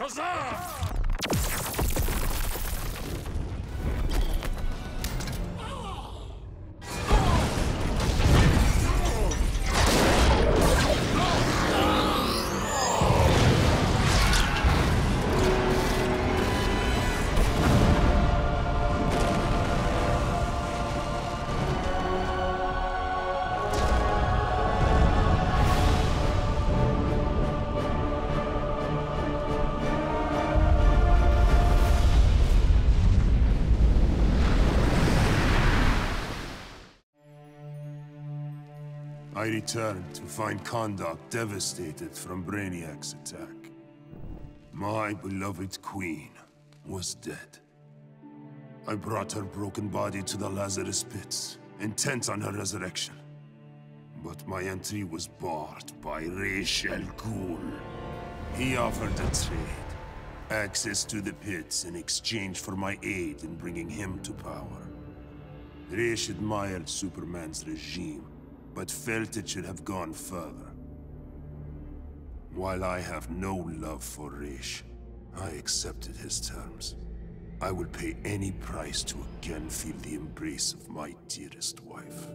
Kaza! I returned to find Kandor devastated from Brainiac's attack. My beloved queen was dead. I brought her broken body to the Lazarus Pits, intent on her resurrection. But my entry was barred by Ra's al Ghul. He offered a trade, access to the pits in exchange for my aid in bringing him to power. Ra's admired Superman's regime, but felt it should have gone further. While I have no love for Ra's, I accepted his terms. I will pay any price to again feel the embrace of my dearest wife.